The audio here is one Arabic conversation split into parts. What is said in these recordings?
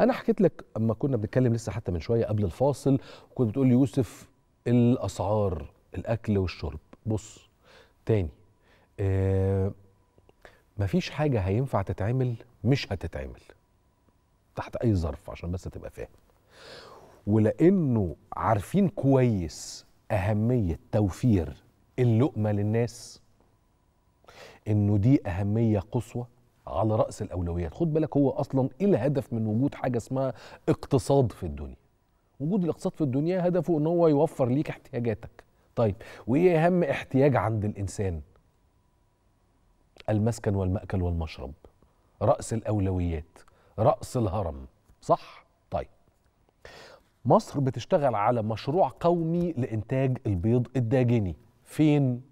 انا حكيت لك اما كنا بنتكلم لسه حتى من شويه قبل الفاصل، وكنت بتقول لي يوسف الاسعار الاكل والشرب. بص تاني، مفيش حاجه هينفع تتعمل مش هتتعمل تحت اي ظرف، عشان بس تبقى فاهم. ولانه عارفين كويس اهميه توفير اللقمه للناس، انه دي اهميه قصوى على راس الاولويات. خد بالك، هو اصلا ايه الهدف من وجود حاجه اسمها اقتصاد في الدنيا؟ وجود الاقتصاد في الدنيا هدفه ان هو يوفر ليك احتياجاتك. طيب وايه اهم احتياج عند الانسان؟ المسكن والمأكل والمشرب، راس الاولويات، راس الهرم، صح؟ طيب مصر بتشتغل على مشروع قومي لانتاج البيض الداجني. فين؟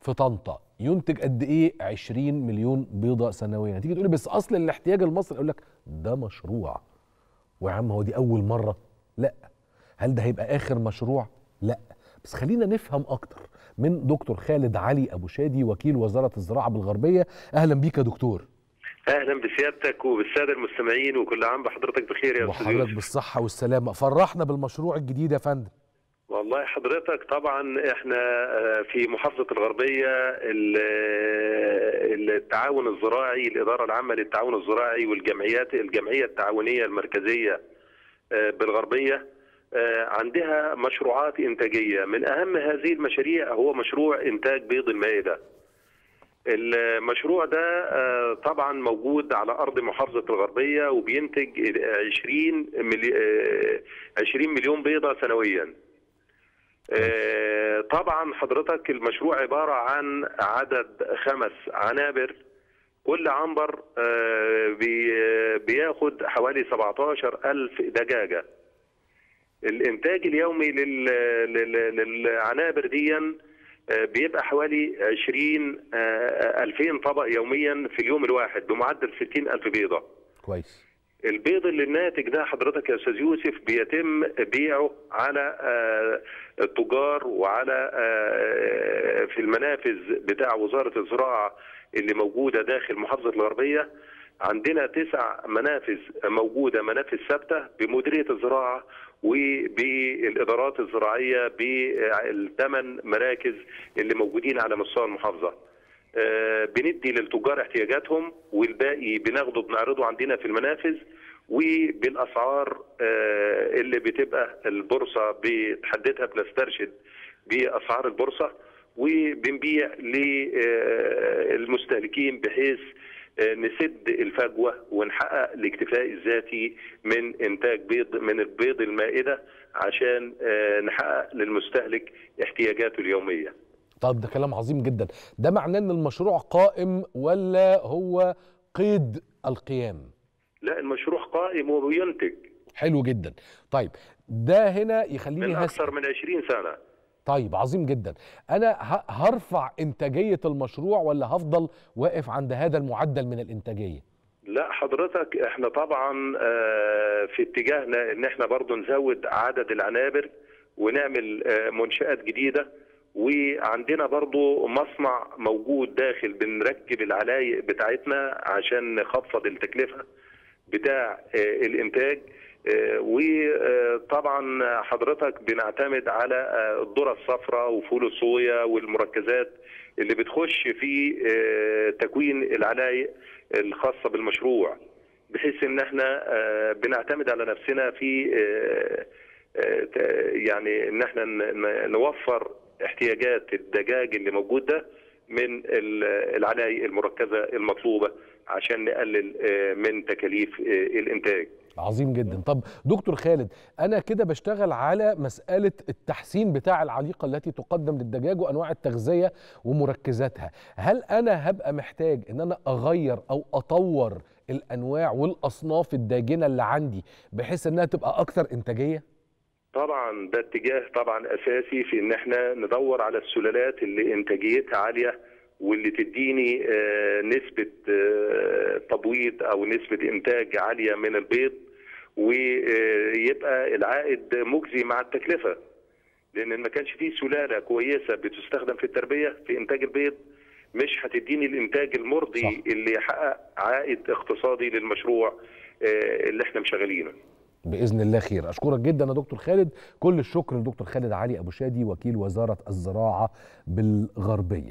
في طنطا. ينتج قد ايه؟ 20 مليون بيضه سنويا. تيجي تقولي بس اصل الاحتياج المصري، اقول لك ده مشروع. ويا عم هو دي اول مره؟ لا. هل ده هيبقى اخر مشروع؟ لا. بس خلينا نفهم اكتر من دكتور خالد علي ابو شادي، وكيل وزاره الزراعه بالغربيه. اهلا بيك يا دكتور. اهلا بسيادتك وبالساده المستمعين، وكل عام بحضرتك بخير يا استاذ يوسف. وحضرتك بالصحه والسلامه. فرحنا بالمشروع الجديد يا فندم. والله حضرتك طبعا احنا في محافظه الغربيه التعاون الزراعي، الاداره العامه للتعاون الزراعي والجمعيات، الجمعيه التعاونيه المركزيه بالغربيه عندها مشروعات انتاجيه. من اهم هذه المشاريع هو مشروع انتاج بيض المائده. المشروع ده طبعا موجود على ارض محافظه الغربيه، وبينتج 20 مليون بيضه سنويا. طبعا حضرتك المشروع عباره عن عدد 5 عنابر، كل عنبر بياخد حوالي 17,000 دجاجه. الانتاج اليومي للعنابر دي بيبقى حوالي 2000 طبق يوميا في اليوم الواحد، بمعدل 60,000 بيضه. كويس. البيض اللي الناتج ده حضرتك يا استاذ يوسف بيتم بيعه على التجار وعلى في المنافذ بتاع وزاره الزراعه اللي موجوده داخل محافظه الغربيه. عندنا 9 منافذ موجوده، منافذ ثابته بمديريه الزراعه وبالادارات الزراعيه ب8 مراكز اللي موجودين على مستوى المحافظه. بندي للتجار احتياجاتهم، والباقي بناخده بنعرضه عندنا في المنافذ، وبالاسعار اللي بتبقى البورصه بتحددها، بنسترشد باسعار البورصه وبنبيع للمستهلكين بحيث نسد الفجوه ونحقق الاكتفاء الذاتي من انتاج بيض، من البيض المائده، عشان نحقق للمستهلك احتياجاته اليوميه. طب ده كلام عظيم جدا. ده معناه ان المشروع قائم ولا هو قيد القيام؟ لا، المشروع قائم وبينتج. حلو جدا. طيب ده هنا يخليني من اكثر من 20 سنه. طيب عظيم جدا. انا هرفع انتاجيه المشروع ولا هفضل واقف عند هذا المعدل من الانتاجيه؟ لا حضرتك، احنا طبعا في اتجاهنا ان احنا برضو نزود عدد العنابر ونعمل منشآت جديده، وعندنا برضو مصنع موجود داخل بنركب العلايق بتاعتنا عشان نخفض التكلفه بتاع الانتاج. وطبعا حضرتك بنعتمد على الذره الصفراء وفول الصويا والمركزات اللي بتخش في تكوين العلايق الخاصه بالمشروع، بحيث ان احنا بنعتمد على نفسنا في يعني ان احنا نوفر احتياجات الدجاج اللي موجود ده من العلايق المركزه المطلوبه عشان نقلل من تكاليف الانتاج. عظيم جدا. طب دكتور خالد، انا كده بشتغل على مساله التحسين بتاع العليقه التي تقدم للدجاج وانواع التغذيه ومركزاتها. هل انا هبقى محتاج ان انا اغير او اطور الانواع والاصناف الداجنه اللي عندي بحيث انها تبقى اكثر انتاجيه؟ طبعا ده اتجاه طبعا اساسي في ان احنا ندور على السلالات اللي انتاجيتها عاليه واللي تديني نسبه تبويض او نسبه انتاج عاليه من البيض، ويبقى العائد مجزي مع التكلفه. لان ما كانش فيه سلاله كويسه بتستخدم في التربيه في انتاج البيض، مش هتديني الانتاج المرضي اللي يحقق عائد اقتصادي للمشروع اللي احنا مشغلينه. باذن الله خير. اشكرك جدا يا دكتور خالد، كل الشكر لدكتور خالد علي ابو شادي وكيل وزاره الزراعه بالغربيه.